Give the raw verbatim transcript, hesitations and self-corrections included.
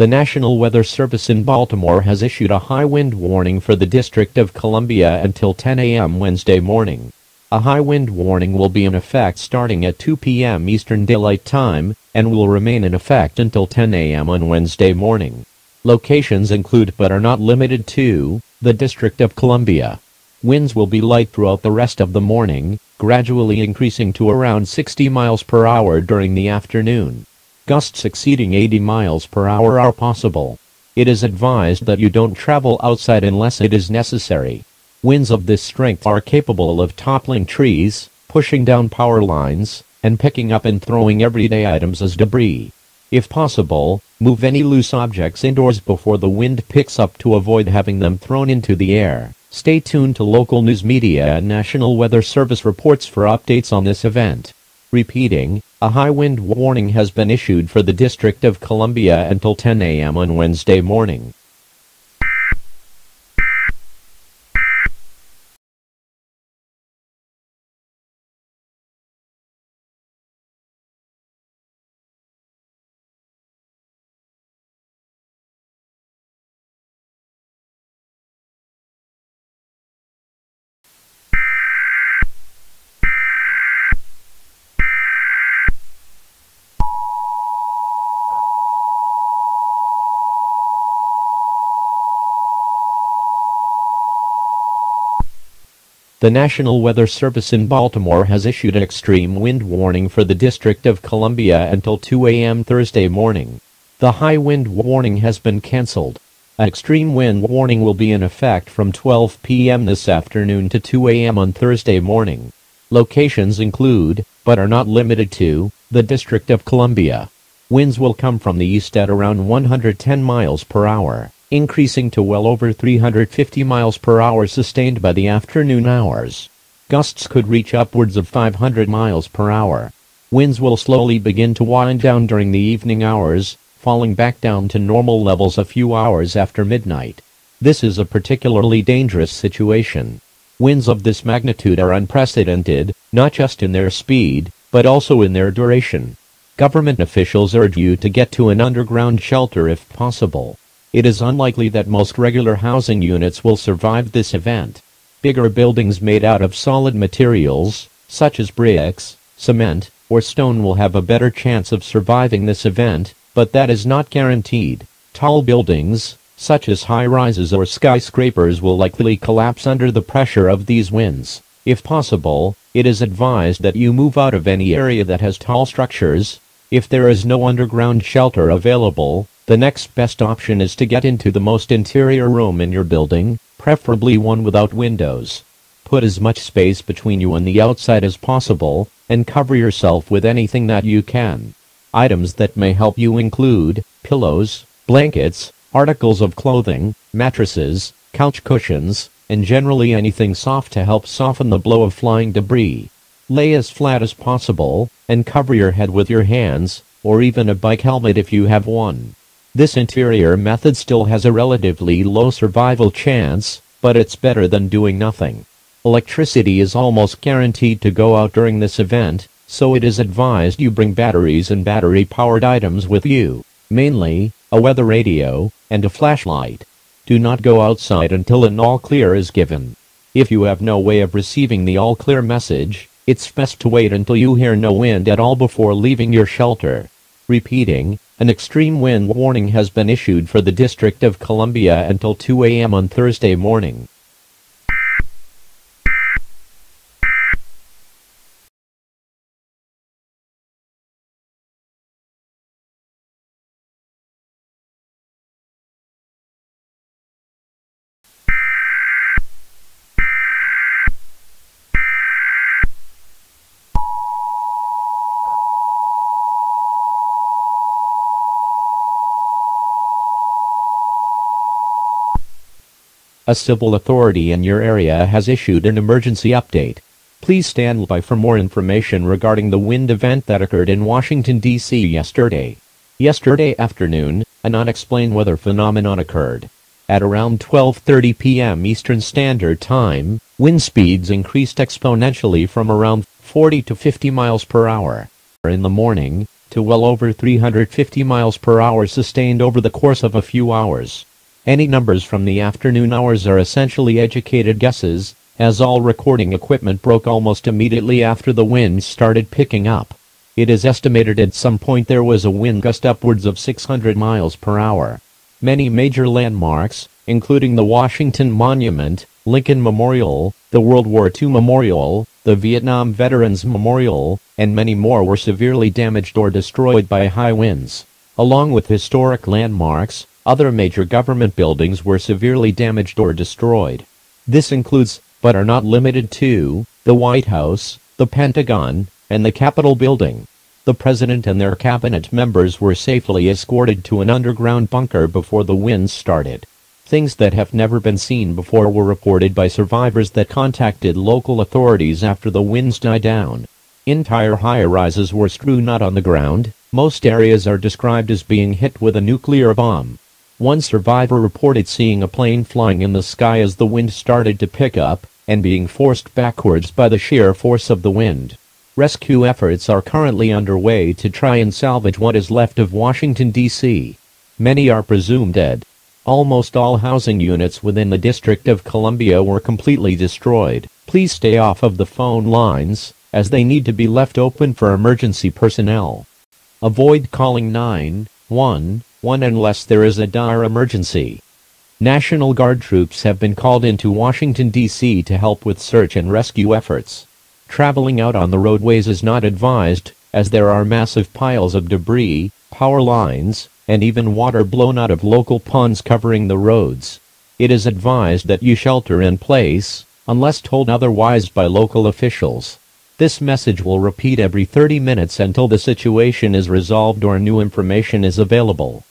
The National Weather Service in Baltimore has issued a high wind warning for the District of Columbia until ten a m Wednesday morning. A high wind warning will be in effect starting at two p m Eastern Daylight Time, and will remain in effect until ten a m on Wednesday morning. Locations include but are not limited to the District of Columbia. Winds will be light throughout the rest of the morning, gradually increasing to around sixty miles per hour during the afternoon. Gusts exceeding eighty miles per hour are possible. It is advised that you don't travel outside unless it is necessary. Winds of this strength are capable of toppling trees, pushing down power lines, and picking up and throwing everyday items as debris. If possible, move any loose objects indoors before the wind picks up to avoid having them thrown into the air. Stay tuned to local news media and National Weather Service reports for updates on this event. Repeating, a high wind warning has been issued for the District of Columbia until ten a m on Wednesday morning. The National Weather Service in Baltimore has issued an extreme wind warning for the District of Columbia until two a m Thursday morning. The high wind warning has been canceled. An extreme wind warning will be in effect from twelve p m this afternoon to two a m on Thursday morning. Locations include, but are not limited to, the District of Columbia. Winds will come from the east at around one hundred ten miles per hour. Increasing to well over three hundred fifty miles per hour sustained by the afternoon hours. Gusts could reach upwards of five hundred miles per hour. Winds will slowly begin to wind down during the evening hours, falling back down to normal levels a few hours after midnight. This is a particularly dangerous situation. Winds of this magnitude are unprecedented, not just in their speed, but also in their duration. Government officials urge you to get to an underground shelter if possible. It is unlikely that most regular housing units will survive this event. Bigger buildings made out of solid materials, such as bricks, cement, or stone will have a better chance of surviving this event, but that is not guaranteed. Tall buildings, such as high-rises or skyscrapers, will likely collapse under the pressure of these winds. If possible, it is advised that you move out of any area that has tall structures. If there is no underground shelter available, the next best option is to get into the most interior room in your building, preferably one without windows. Put as much space between you and the outside as possible, and cover yourself with anything that you can. Items that may help you include pillows, blankets, articles of clothing, mattresses, couch cushions, and generally anything soft to help soften the blow of flying debris. Lay as flat as possible, and cover your head with your hands, or even a bike helmet if you have one. This interior method still has a relatively low survival chance, but it's better than doing nothing. Electricity is almost guaranteed to go out during this event, so it is advised you bring batteries and battery-powered items with you, mainly a weather radio and a flashlight. Do not go outside until an all-clear is given. If you have no way of receiving the all-clear message, it's best to wait until you hear no wind at all before leaving your shelter. Repeating, an extreme wind warning has been issued for the District of Columbia until two a m on Thursday morning. A civil authority in your area has issued an emergency update. Please stand by for more information regarding the wind event that occurred in Washington, D C yesterday. Yesterday afternoon, an unexplained weather phenomenon occurred. At around twelve thirty p m Eastern Standard Time, wind speeds increased exponentially from around forty to fifty miles per hour in the morning, to well over three hundred fifty miles per hour sustained over the course of a few hours. Any numbers from the afternoon hours are essentially educated guesses, as all recording equipment broke almost immediately after the wind started picking up. It is estimated at some point there was a wind gust upwards of six hundred miles per hour. Many major landmarks, including the Washington Monument, Lincoln Memorial, the World War Two Memorial, the Vietnam Veterans Memorial, and many more were severely damaged or destroyed by high winds. Along with historic landmarks, other major government buildings were severely damaged or destroyed. This includes, but are not limited to, the White House, the Pentagon, and the Capitol building. The president and their cabinet members were safely escorted to an underground bunker before the winds started. Things that have never been seen before were reported by survivors that contacted local authorities after the winds died down. Entire high-rises were strewn out on the ground. Most areas are described as being hit with a nuclear bomb. One survivor reported seeing a plane flying in the sky as the wind started to pick up, and being forced backwards by the sheer force of the wind. Rescue efforts are currently underway to try and salvage what is left of Washington, D C Many are presumed dead. Almost all housing units within the District of Columbia were completely destroyed. Please stay off of the phone lines, as they need to be left open for emergency personnel. Avoid calling nine one one. One unless there is a dire emergency. National Guard troops have been called into Washington, D C to help with search and rescue efforts. Traveling out on the roadways is not advised, as there are massive piles of debris, power lines, and even water blown out of local ponds covering the roads. It is advised that you shelter in place, unless told otherwise by local officials. This message will repeat every thirty minutes until the situation is resolved or new information is available.